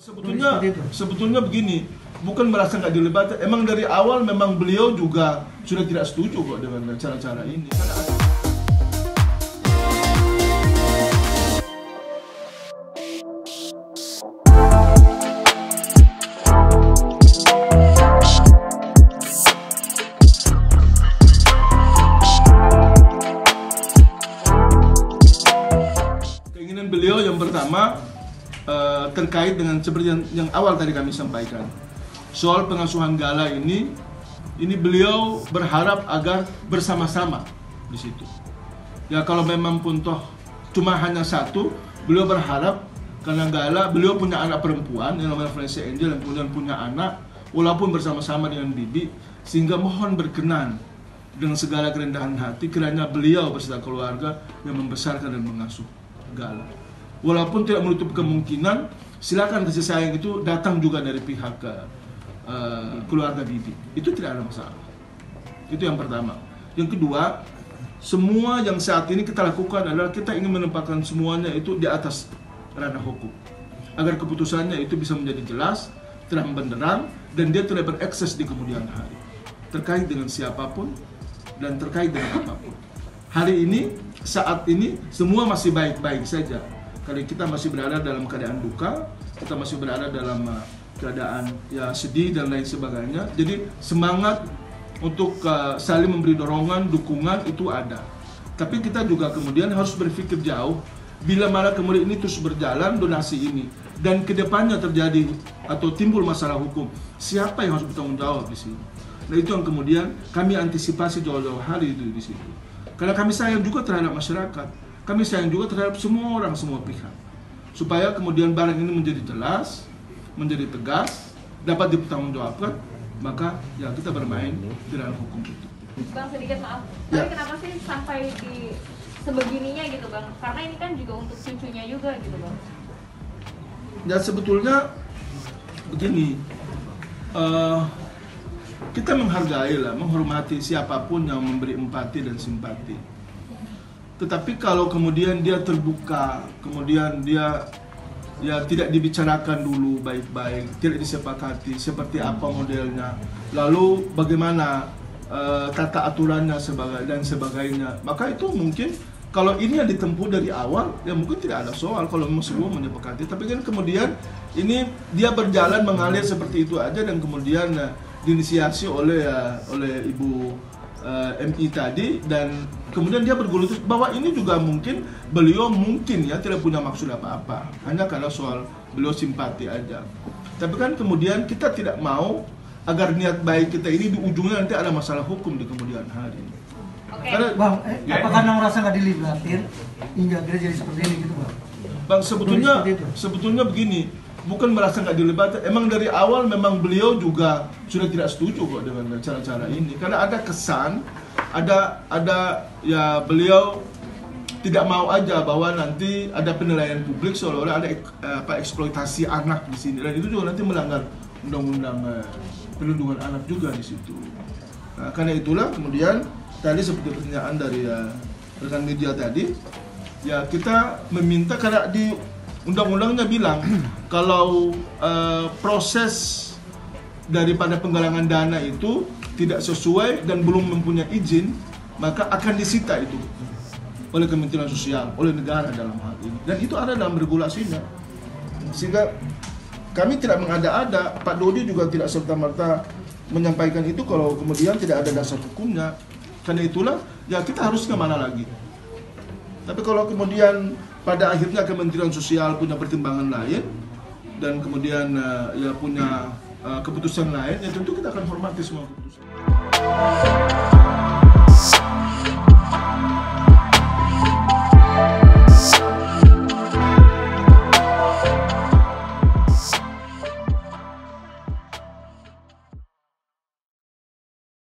Sebetulnya begini, bukan merasa nggak dilibatkan. Emang dari awal memang beliau juga sudah tidak setuju kok dengan cara-cara ini. Keinginan beliau yang pertama terkait dengan seperti yang awal tadi kami sampaikan soal pengasuhan Gala ini beliau berharap agar bersama-sama di situ. Ya kalau memang pun toh cuma hanya satu, beliau berharap karena Gala beliau punya anak perempuan yang namanya Vanessa Angel dan kemudian punya anak walaupun bersama-sama dengan bibi, sehingga mohon berkenan dengan segala kerendahan hati kiranya beliau beserta keluarga yang membesarkan dan mengasuh Gala. Walaupun tidak menutup kemungkinan, silakan kasih sayang itu datang juga dari pihak keluarga bibi. Itu tidak ada masalah. Itu yang pertama. Yang kedua, semua yang saat ini kita lakukan adalah kita ingin menempatkan semuanya itu di atas ranah hukum. Agar keputusannya itu bisa menjadi jelas, terang benderang, dan dia tidak berekses di kemudian hari. Terkait dengan siapapun, dan terkait dengan apapun. Hari ini, saat ini, semua masih baik-baik saja. Kali kita masih berada dalam keadaan duka, kita masih berada dalam keadaan ya sedih dan lain sebagainya. Jadi semangat untuk saling memberi dorongan, dukungan itu ada. Tapi kita juga kemudian harus berpikir jauh bila malah kemudian ini terus berjalan donasi ini dan kedepannya terjadi atau timbul masalah hukum. Siapa yang harus bertanggung jawab di sini? Nah itu yang kemudian kami antisipasi jauh-jauh hari itu di situ. Karena kami sayang juga terhadap masyarakat. Kami sayang juga terhadap semua orang, semua pihak. Supaya kemudian barang ini menjadi jelas, menjadi tegas, dapat dipertanggungjawabkan, maka ya kita bermain di dalam hukum itu. Bang, sedikit maaf, tapi kenapa sih sampai di sebegininya gitu Bang? Karena ini kan juga untuk cucunya juga gitu Bang. Ya sebetulnya begini, kita menghargai lah, menghormati siapapun yang memberi empati dan simpati. Tetapi kalau kemudian dia terbuka, kemudian dia ya tidak dibicarakan dulu baik-baik, tidak disepakati seperti apa modelnya, lalu bagaimana tata aturannya dan sebagainya, maka itu mungkin kalau ini yang ditempuh dari awal, ya mungkin tidak ada soal kalau memang semua menyepakati. Tapi kan kemudian ini dia berjalan mengalir seperti itu aja dan kemudian diinisiasi oleh Ibu MI tadi dan kemudian dia bergulir bahwa ini juga mungkin beliau ya tidak punya maksud apa-apa, hanya karena soal beliau simpati aja. Tapi kan kemudian kita tidak mau agar niat baik kita ini di ujungnya nanti ada masalah hukum di kemudian hari. Okay. Karena, Bang, apa karena merasa nggak dilibatin hingga jadi seperti ini gitu Bang? Bang sebetulnya begini, bukan merasa nggak dilibatkan. Emang dari awal memang beliau juga sudah tidak setuju kok dengan cara-cara ini. Karena ada kesan, ada ya beliau tidak mau aja bahwa nanti ada penilaian publik seolah-olah ada eksploitasi anak di sini. Dan itu juga nanti melanggar undang-undang perlindungan anak juga di situ. Nah, karena itulah kemudian tadi seperti pertanyaan dari rekan media tadi, ya kita meminta karena di undang-undangnya bilang kalau proses daripada penggalangan dana itu tidak sesuai dan belum mempunyai izin, maka akan disita itu oleh Kementerian Sosial, oleh negara dalam hal ini. Dan itu ada dalam regulasinya. Sehingga kami tidak mengada-ada, Pak Dodi juga tidak serta-merta menyampaikan itu kalau kemudian tidak ada dasar hukumnya. Karena itulah, ya kita harus kemana lagi. Tapi kalau kemudian pada akhirnya Kementerian Sosial punya pertimbangan lain dan kemudian ya punya keputusan lain, ya tentu kita akan hormati semua keputusan.